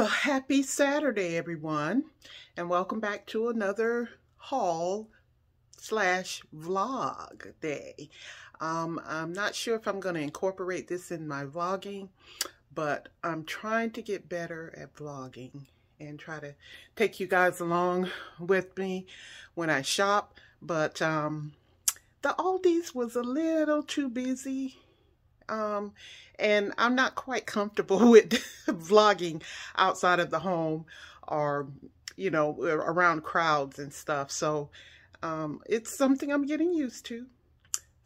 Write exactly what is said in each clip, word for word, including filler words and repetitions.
Well, happy Saturday, everyone, and welcome back to another haul slash vlog day. Um, I'm not sure if I'm going to incorporate this in my vlogging, but I'm trying to get better at vlogging and try to take you guys along with me when I shop. But um, the Aldi's was a little too busy. Um, and I'm not quite comfortable with vlogging outside of the home or, you know, around crowds and stuff. So, um, it's something I'm getting used to.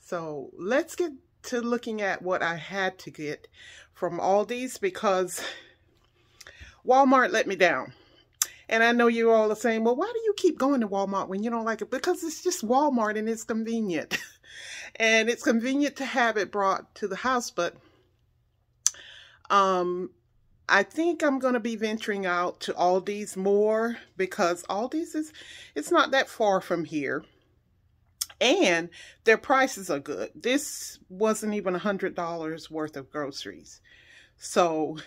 So let's get to looking at what I had to get from Aldi's, because Walmart let me down. And I know you all are saying, well, why do you keep going to Walmart when you don't like it? Because it's just Walmart and it's convenient. And it's convenient to have it brought to the house, but um, I think I'm going to be venturing out to Aldi's more, because Aldi's is, it's not that far from here. And their prices are good. This wasn't even one hundred dollars worth of groceries. So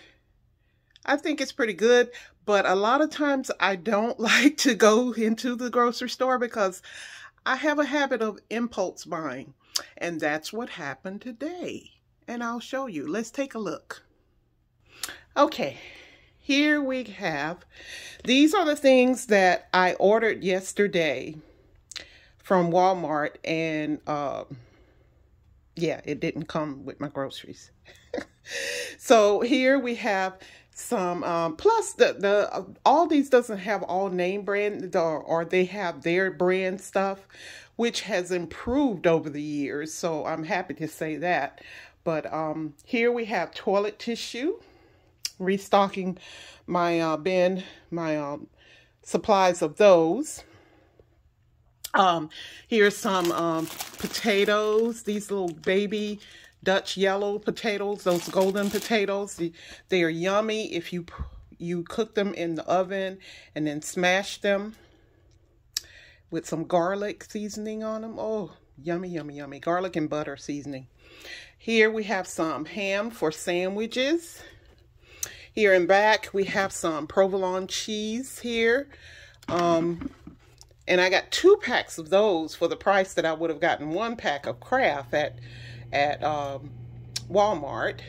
I think it's pretty good, but a lot of times I don't like to go into the grocery store because I have a habit of impulse buying, and that's what happened today, and I'll show you. Let's take a look. Okay, here we have, these are the things that I ordered yesterday from Walmart, and uh, yeah, it didn't come with my groceries. So here we have some, um, plus the, the uh, Aldi's doesn't have all name brand, or, or they have their brand stuff, which has improved over the years. So I'm happy to say that. But um, here we have toilet tissue, restocking my uh, bin, my um, supplies of those. Um, here's some um, potatoes, these little baby Dutch yellow potatoes, those golden potatoes. They are yummy if you you cook them in the oven and then smash them with some garlic seasoning on them. Oh, yummy, yummy, yummy. Garlic and butter seasoning. Here we have some ham for sandwiches. Here in back, we have some provolone cheese here. Um, and I got two packs of those for the price that I would have gotten one pack of Kraft at at um, Walmart.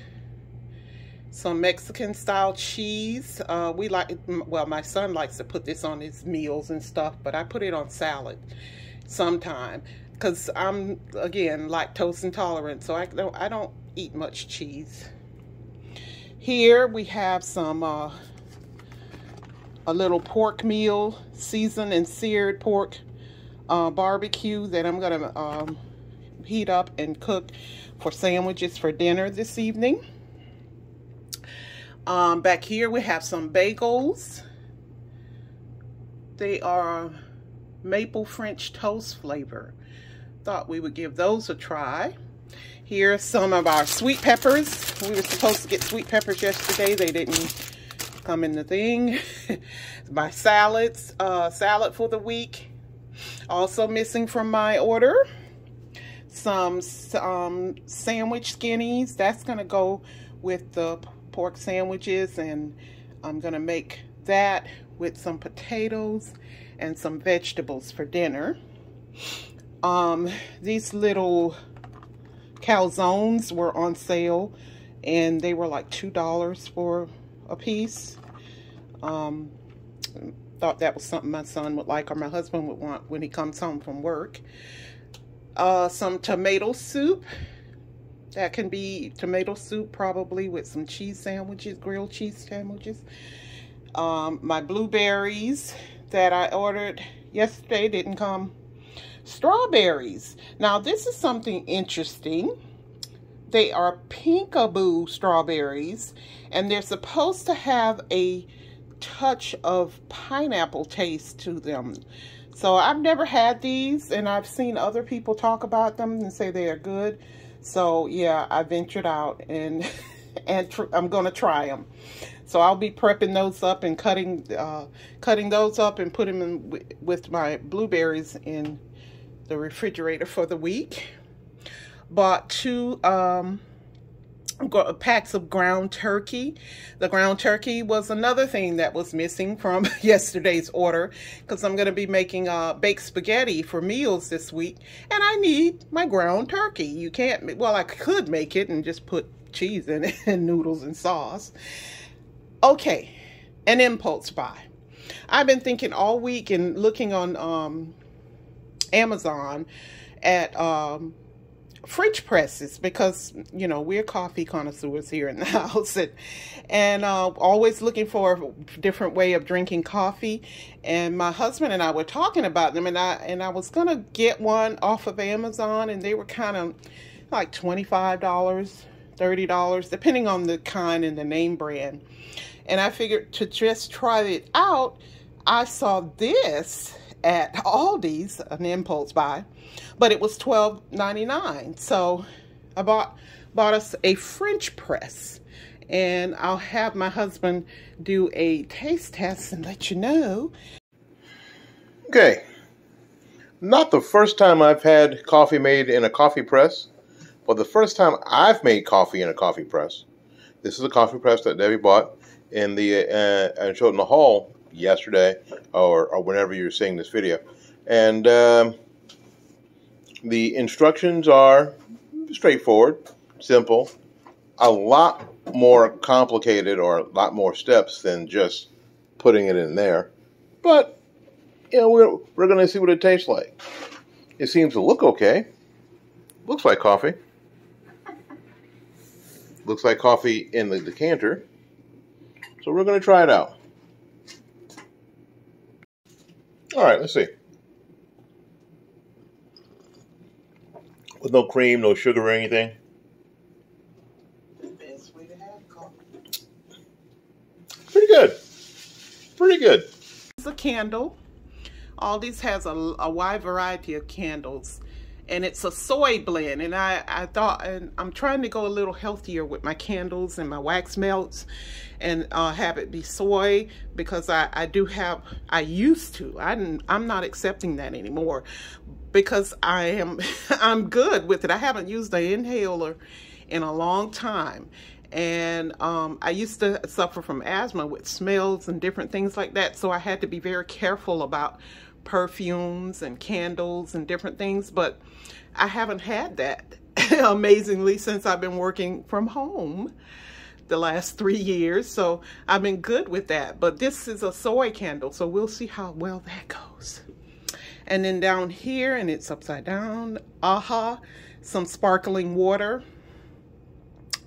Some Mexican style cheese. Uh, we like, well, my son likes to put this on his meals and stuff, but I put it on salad sometime, because I'm, again, lactose intolerant, so I don't, I don't eat much cheese. Here we have some, uh, a little pork meal, seasoned and seared pork uh, barbecue that I'm gonna um, heat up and cook for sandwiches for dinner this evening. Um, back here we have some bagels. They are maple French toast flavor. Thought we would give those a try. Here are some of our sweet peppers. We were supposed to get sweet peppers yesterday. They didn't come in the thing. My salads, uh, salad for the week. Also missing from my order. Some um, sandwich skinnies. That's going to go with the pork sandwiches, and I'm going to make that with some potatoes and some vegetables for dinner. Um, these little calzones were on sale, and they were like two dollars for a piece. Um, thought that was something my son would like, or my husband would want when he comes home from work. Uh, some tomato soup. That can be tomato soup, probably with some cheese sandwiches, grilled cheese sandwiches. Um, my blueberries that I ordered yesterday didn't come. Strawberries. Now, this is something interesting. They are Pinkaboo strawberries, and they're supposed to have a touch of pineapple taste to them. So I've never had these, and I've seen other people talk about them and say they are good. So yeah, I ventured out, and and tr I'm gonna try them. So I'll be prepping those up and cutting uh, cutting those up and put them in w with my blueberries in the refrigerator for the week. Bought two um, packs of ground turkey. The ground turkey was another thing that was missing from yesterday's order, because I'm going to be making uh, baked spaghetti for meals this week, and I need my ground turkey. You can't, well, I could make it and just put cheese in it and noodles and sauce. Okay, an impulse buy. I've been thinking all week and looking on um, Amazon at um, French presses, because, you know, we're coffee connoisseurs here in the house, and, and uh, always looking for a different way of drinking coffee. And my husband and I were talking about them, and I and I was gonna get one off of Amazon, and they were kind of like twenty-five dollars, thirty dollars, depending on the kind and the name brand. And I figured to just try it out. I saw this at Aldi's, an impulse buy, but it was twelve ninety-nine. So I bought bought us a French press, and I'll have my husband do a taste test and let you know. Okay, not the first time I've had coffee made in a coffee press, but the first time I've made coffee in a coffee press. This is a coffee press that Debbie bought in the uh, and showed in the hall yesterday, or, or whenever you're seeing this video. And um, the instructions are straightforward, simple, a lot more complicated, or a lot more steps than just putting it in there. But, you know, we're, we're going to see what it tastes like. It seems to look okay. Looks like coffee. Looks like coffee in the decanter. So we're going to try it out. All right, let's see. With no cream, no sugar or anything. The best way to have coffee. Pretty good. Pretty good. It's a candle. Aldi's has a, a wide variety of candles, and it's a soy blend. And I, I thought, and I'm trying to go a little healthier with my candles and my wax melts, and uh, have it be soy, because I, I do have, I used to, I didn't, I'm not accepting that anymore, because I am, I'm good with it. I haven't used an inhaler in a long time. And um, I used to suffer from asthma with smells and different things like that. So I had to be very careful about perfumes and candles and different things, but I haven't had that amazingly since I've been working from home the last three years. So I've been good with that, but this is a soy candle. So we'll see how well that goes. And then down here, and it's upside down, aha, some sparkling water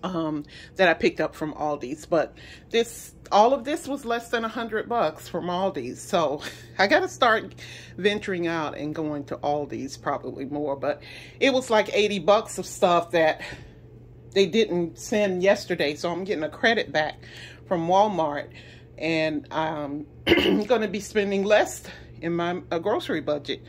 um, that I picked up from Aldi's. But this, all of this was less than a hundred bucks from Aldi's. So I got to start venturing out and going to Aldi's probably more, but it was like eighty bucks of stuff that they didn't send yesterday, so I'm getting a credit back from Walmart, and I'm going to be spending less in my uh, grocery budget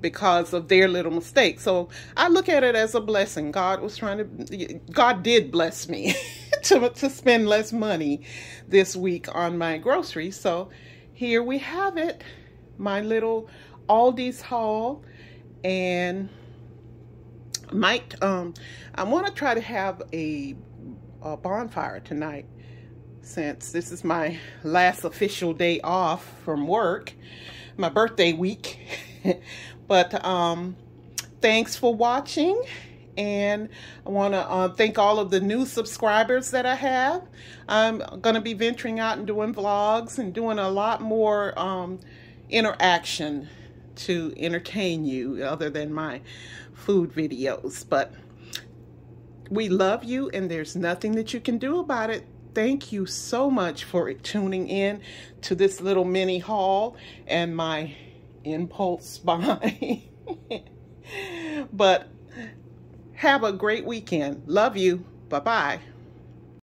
because of their little mistake. So I look at it as a blessing. God was trying to, God did bless me to, to spend less money this week on my groceries. So here we have it, my little Aldi's haul. And Mike, um, I want to try to have a, a bonfire tonight, since this is my last official day off from work, my birthday week. But um, thanks for watching. And I want to uh, thank all of the new subscribers that I have. I'm going to be venturing out and doing vlogs and doing a lot more um, interaction to entertain you other than my food videos. But we love you, and there's nothing that you can do about it. Thank you so much for tuning in to this little mini haul and my impulse buy. But have a great weekend. Love you. Bye-bye.